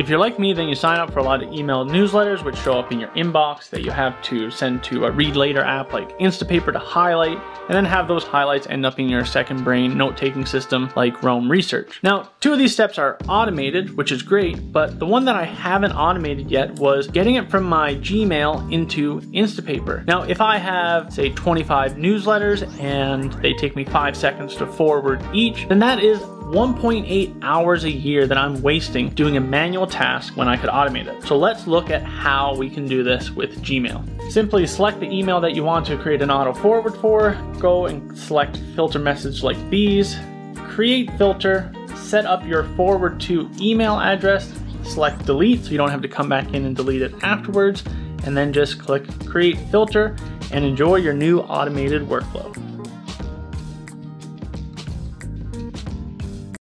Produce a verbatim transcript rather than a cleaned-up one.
If you're like me, then you sign up for a lot of email newsletters which show up in your inbox that you have to send to a read later app like Instapaper to highlight, and then have those highlights end up in your second brain note-taking system like Roam Research. Now, two of these steps are automated, which is great, but the one that I haven't automated yet was getting it from my Gmail into Instapaper. Now, if I have, say, twenty-five newsletters and they take me five seconds to forward each, then that is one point eight hours a year that I'm wasting doing a manual task when I could automate it. So let's look at how we can do this with Gmail. Simply select the email that you want to create an auto forward for, go and select filter message like these, create filter, set up your forward to email address, select delete so you don't have to come back in and delete it afterwards, and then just click create filter and enjoy your new automated workflow.